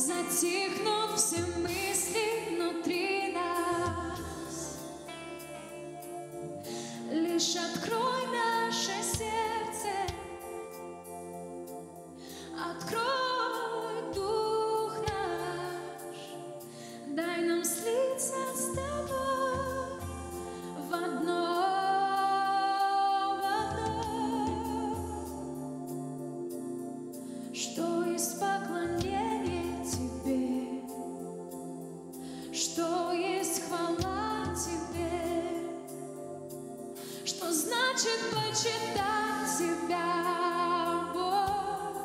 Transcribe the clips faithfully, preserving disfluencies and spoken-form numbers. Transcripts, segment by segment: Затихнут все мысли внутри нас. Лишь открой наше сердце, открой дух наш, дай нам слиться с тобой. значит почитать тебя, Бог.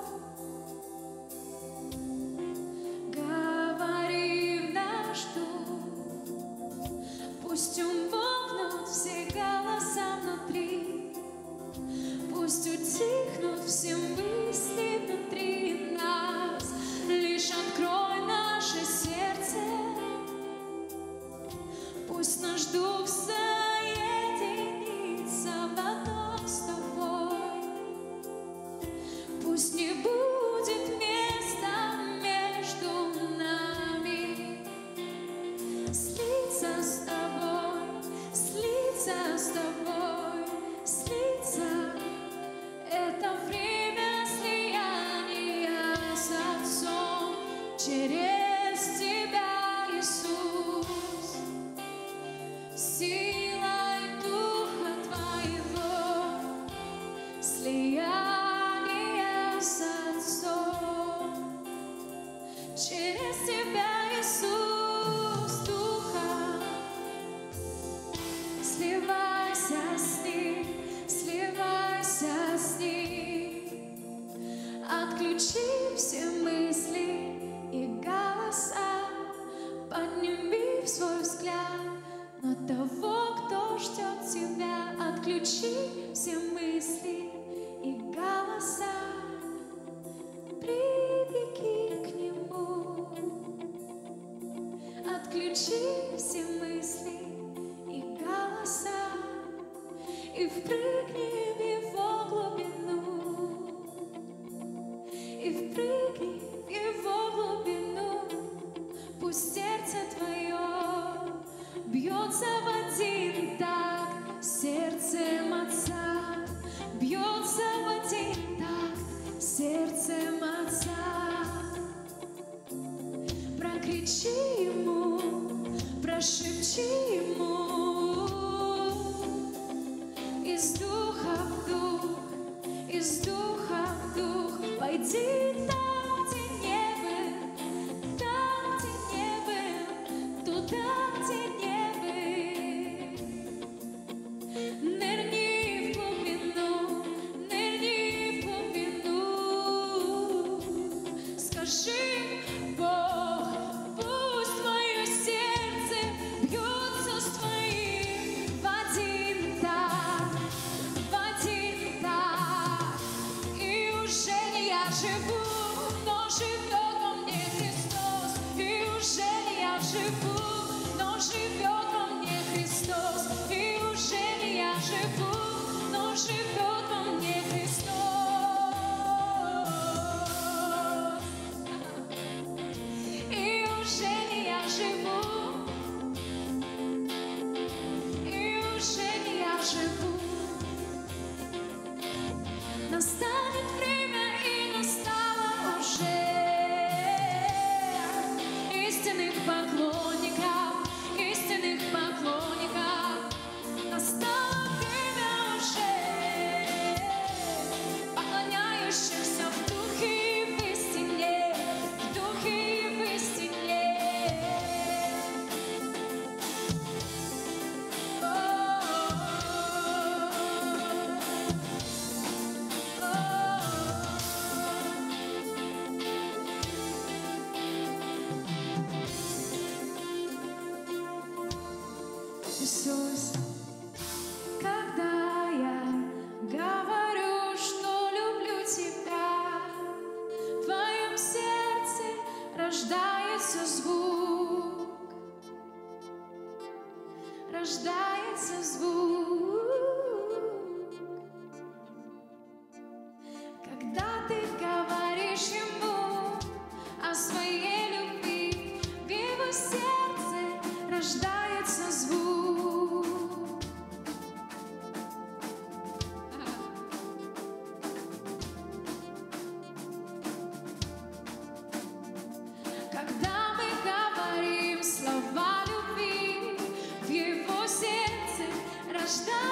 Говори в наш дух, пусть умолкнут все голоса внутри, пусть утихнут все мысли внутри нас. Лишь открой наше сердце, пусть наш дух соединится в одном с тобой. Пусть не будет места между нами. Слиться с тобой, слиться с тобой, слиться. Это время слияния с Отцом через тебя, Иисус. Силой Духа Твоего слияние с Отцом через тебя, Иисус. Духа, сливайся с Ним, сливайся с Ним. Отключи все мысли и голоса, подними в свой взгляд на того, кто ждет тебя. Отключи все мысли и голоса, прибеги к Нему. Отключи все мысли и голоса и впрыгни в Его глубину, и впрыгни в Его глубину. Пусть сердце твое бьется в один такт с сердцем Отца, бьется в один такт с сердцем Отца. Прокричи Ему, прошепчи Ему, из духа в дух, из духа в дух, пойди там, где не был, там, где не был, туда, где не был. Нырни в глубину, нырни в глубину. Скажи, Бог, пусть мое сердце бьется с твоим в один такт, в один такт. И уже не я живу, но живет во мне Христос. И уже не я живу, но живет во мне Христос. И уже не я живу, но живет во мне Христос. И уже не я живу, и уже не я живу. Настанет время, и настало уже, истинных поклонников, истинных поклонников. Настало время уже, поклоняющихся в духе и в истине, в духе и в истине. Иисус, когда я говорю, что люблю Тебя, в Твоем сердце рождается звук, рождается звук. Когда Ты говоришь Ему о своей любви, в Его сердце рождается звук. Что?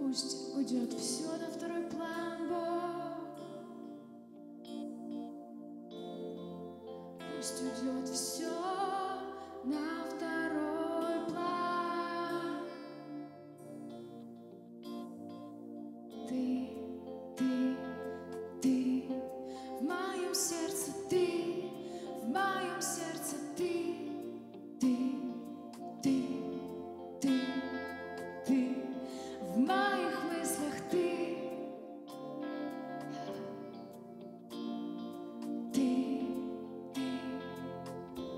Пусть уйдет все на второй план, Бог. Пусть уйдет все на второй план. Ты, ты, ты в моем сердце, ты в моем сердце, ты, ты, ты, ты, ты. В моих мыслях ты, ты, ты, в моем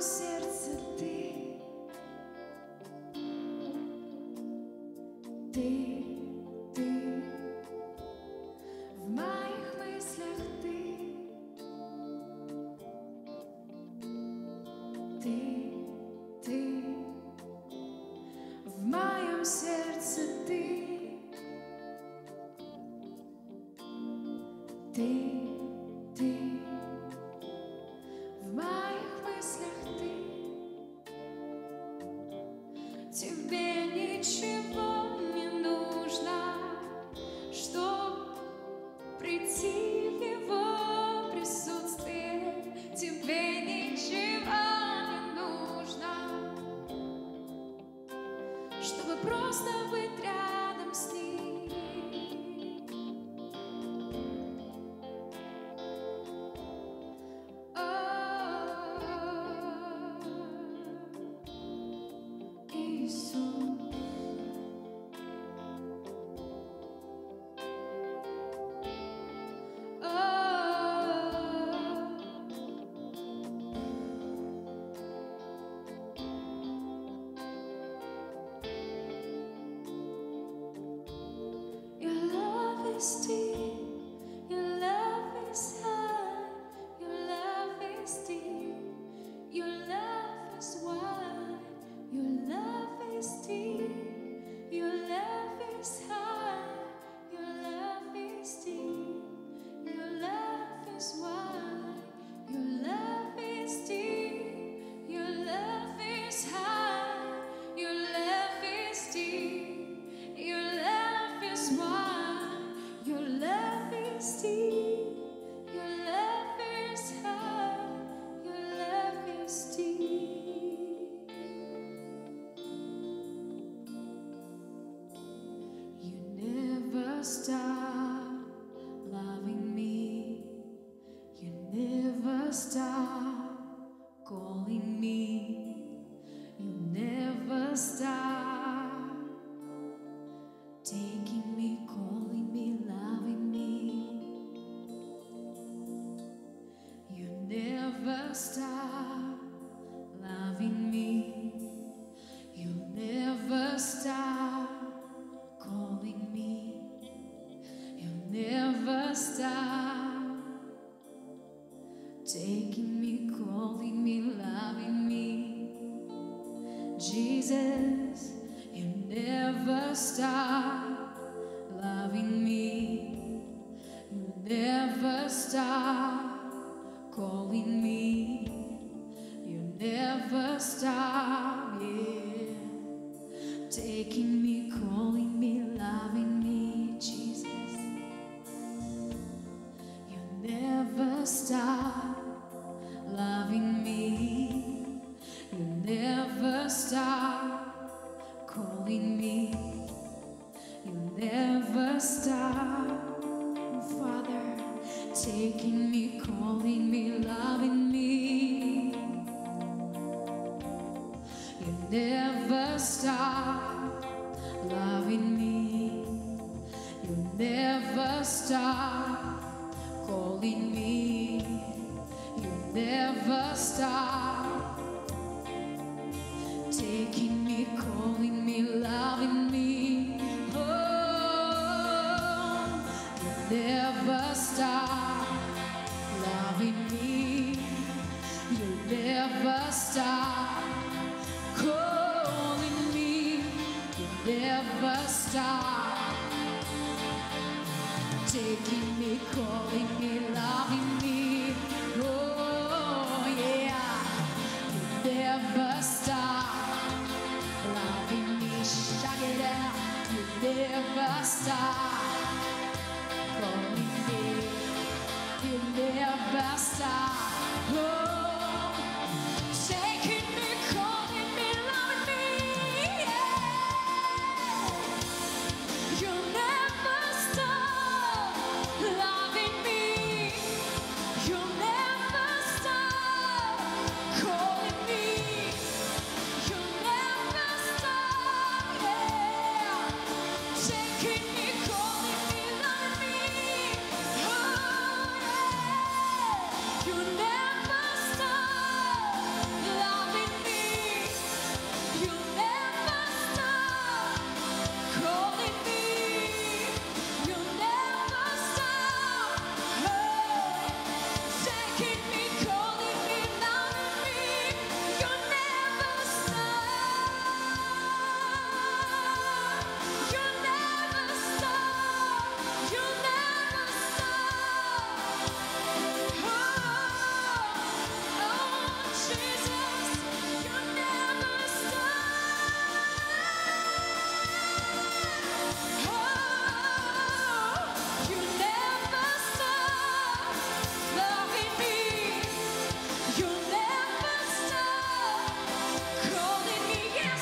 сердце ты, ты, ты, в моих мыслях ты, ты, ты, в моем В моем сердце ты, ты, ты, в моих мыслях ты. Тебе ничего не нужно, чтоб прийти в его присутствие. Тебе ничего чтобы просто быть рядом с ним. О-о-о-о. Иисус, your love is high, your love is deep, your love is wide, your love is deep, your love is high, your love is deep, your love is wide, your love is deep, your love is high, your love is deep, your love is wide. Your love is deep, your love is high, your love is deep. You never stop loving me, you never stop calling me, you never stop taking me, calling me, loving me. You never stop loving me, you never stop calling me, you never stop taking me, calling me, loving me. Jesus, you never stop loving me, you never stop calling me, you never stop, yeah, taking me, calling me, loving me, Jesus. You never stop loving me, you never stop calling me, you never stop, Father, taking me, calling me, loving me. You never stop loving me, you never stop calling me, you never stop taking me, calling me, loving me. Oh, you never stop loving me, you never stop calling me, you never stop taking me, calling me, loving me. Oh, yeah, you never stop loving me, shut it out. will never stop. Oh, taking me, calling me, loving me, yeah. You'll never stop loving me. You'll never stop calling me. You'll never stop, yeah. Taking me, calling me, loving me. Oh, yeah. You'll never stop loving me. You'll never stop calling me. You'll never stop, oh, taking me, calling me, loving me. You'll never stop. You'll never stop. You'll never stop. Oh, oh, Jesus, you'll never stop. Oh, you never stop loving me. You never stop calling me. Yes,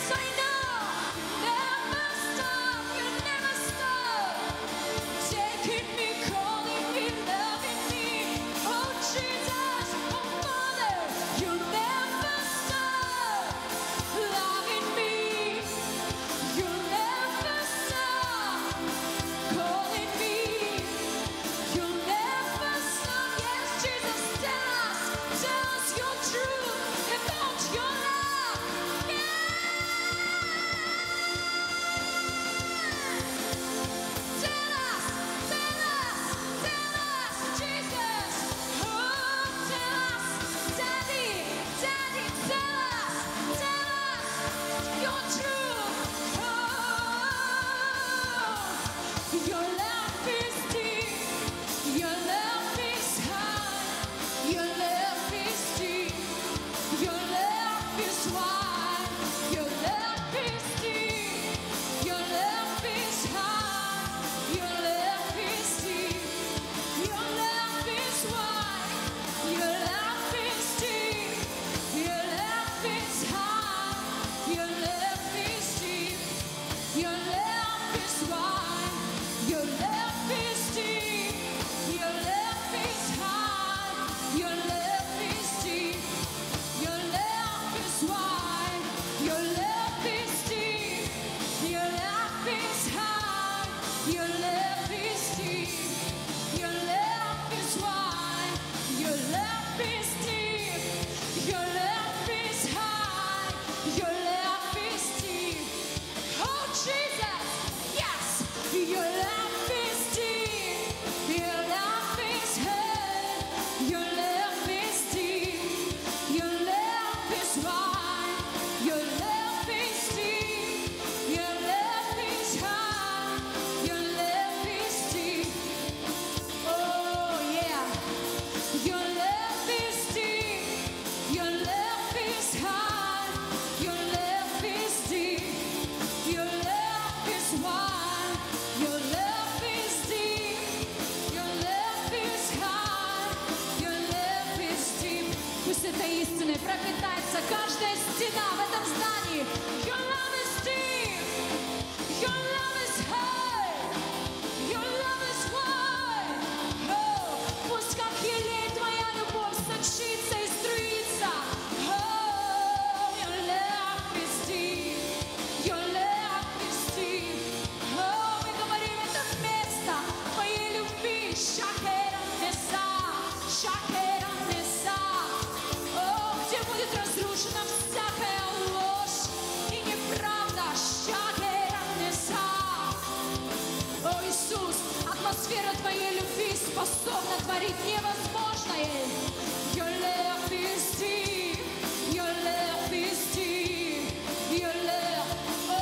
I know. You never stop. You never stop taking me, calling me, loving me. Oh, Jesus, oh Father, you never stop loving me. You never stop calling me. You never stop. Yes, Jesus, tell us, tell us your truth about your love. Yes, tell us, tell us, tell us, Jesus. Oh, tell us, Daddy, Daddy, tell us, tell us your truth. Oh, your love is deep, your love is high, your love is deep, your love is wide, your love is deep, your love is high, your love is deep, your love is wide, your love is deep, your love is high, your love is deep, your love is wide, your love is deep, your love is high, your love is deep, your love is wide, your love is deep, your love is high, your love is deep, your love is wide, your love is deep, your love is high, your love is deep. Oh, Jesus, yes, your love is deep, your love is high, your love is deep, your love is wide, your love is deep, your love is high, your love is deep. Oh, yeah. Your love is deep, your love is high, your love is deep, your love is wide, your love is deep, your love is high, your love is deep. Пусть эта истина пропитается каждая стена в этом здании. Your love is deep, your love is high, your love is wide. Oh, пусть как елей твоя любовь сочится и струится. Oh, your love is deep, your love is deep. Oh, мы говорим это место твоей любви. Шахерам неса, шахерам неса. О, где будет разрушена всякая ложь и неправда. Шахерам неса. О, Иисус, атмосфера твоей любви способна творить невозможное. Your love is deep, your love is deep, your love. О,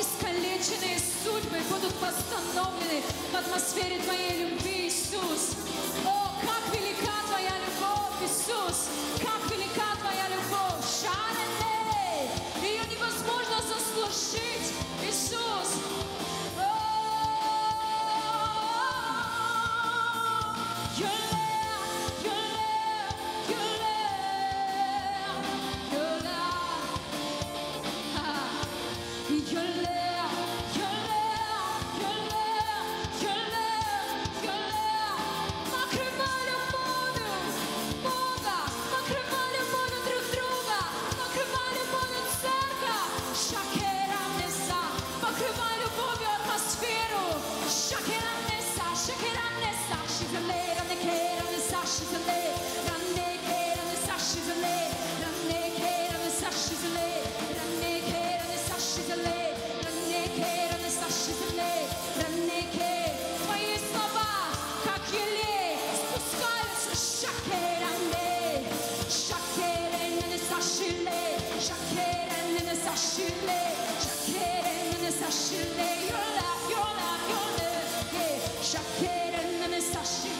искалеченные судьбы будут восстановлены в атмосфере твоей любви, Иисус. О, как велика твоя любовь, Иисус, как велика твоя любовь. Шареней, ее невозможно заслужить, Иисус. О, your love ashes are laid. I'm naked and this ashes are laid. I'm naked and this ashes are laid. I'm naked and this ashes are laid. I'm naked and this ashes are laid. I'm naked. Твои слова, как елей, спускаются с шакерами. Шакерами на нас ашиле, шакерами на нас ашиле, шакерами на нас ашиле. Your love, your love, your love, yeah. Шакерами на нас ашиле.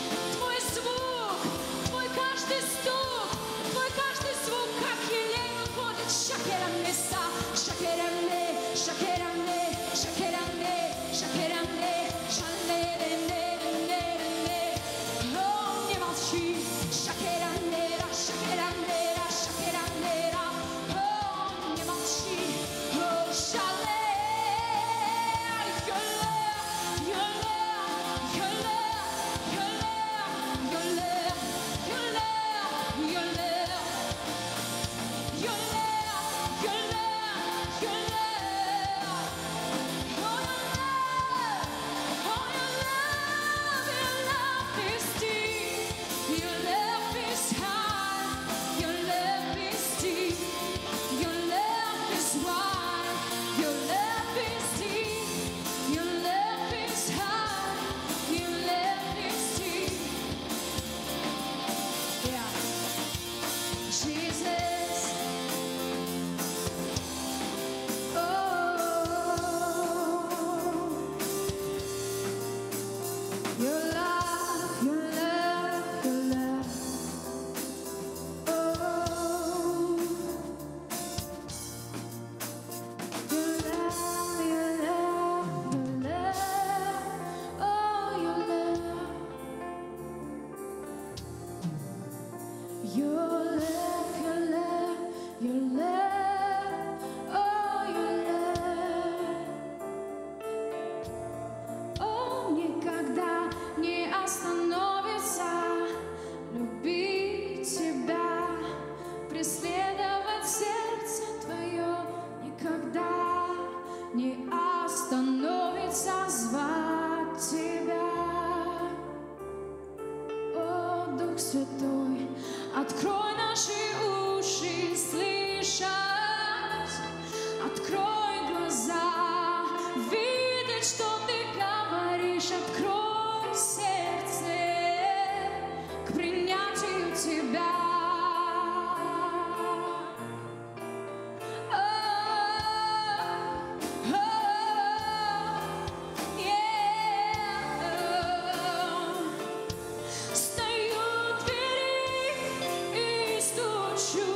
Стучу,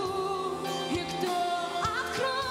и кто откроет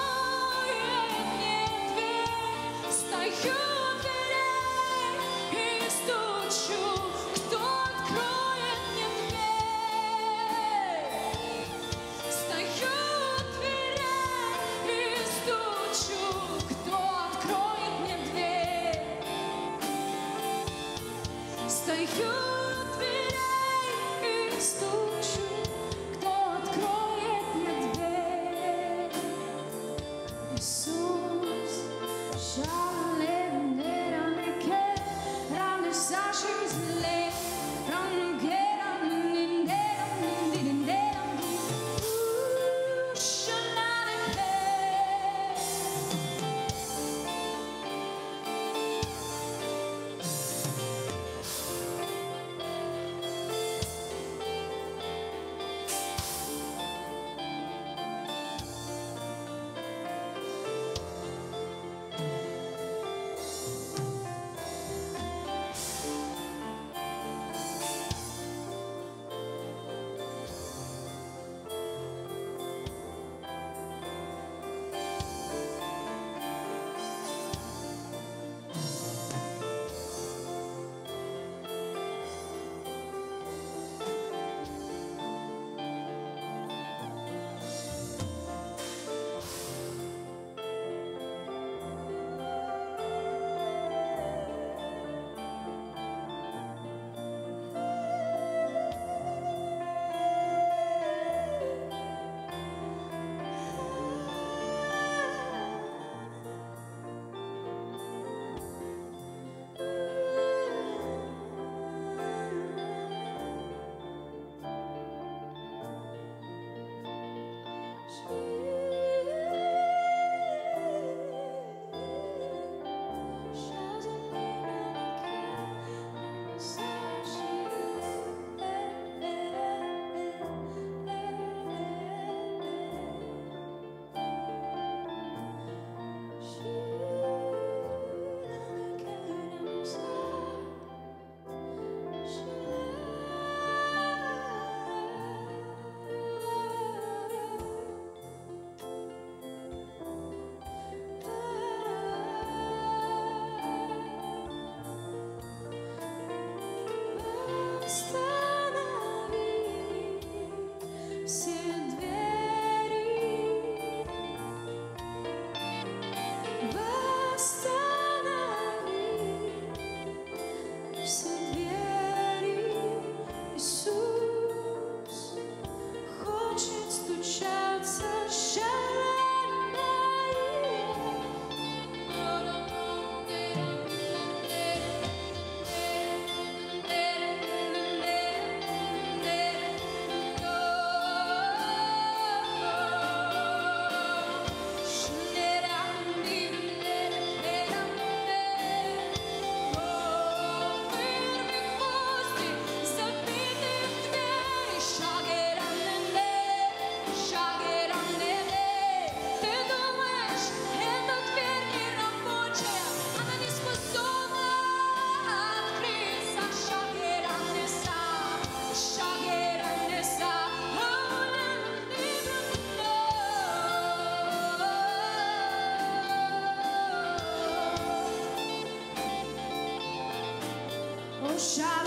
Oh,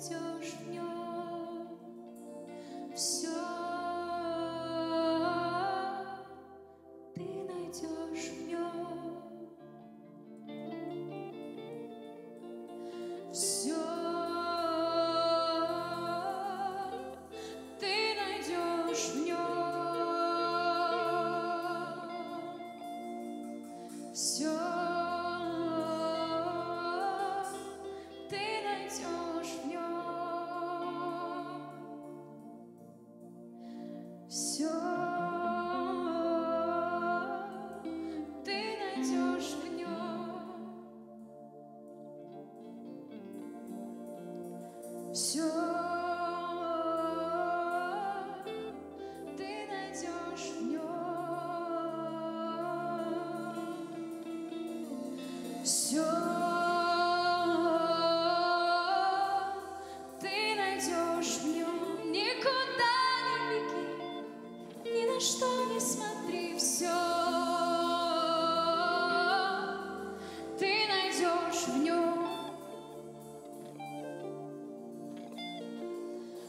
обретешь в нем все. Ты найдешь в нем все. Ты найдешь в нем все. Все ты найдешь в нем. Все ты найдешь в нем. Все ты найдешь в нем. Никуда что не смотри, все ты найдешь в нем.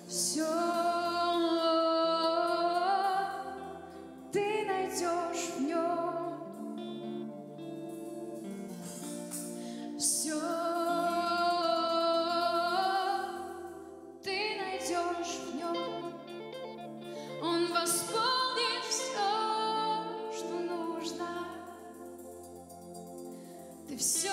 Все ты найдешь в нем. Все ты найдешь в нем. Он восполнит все, что нужно, ты все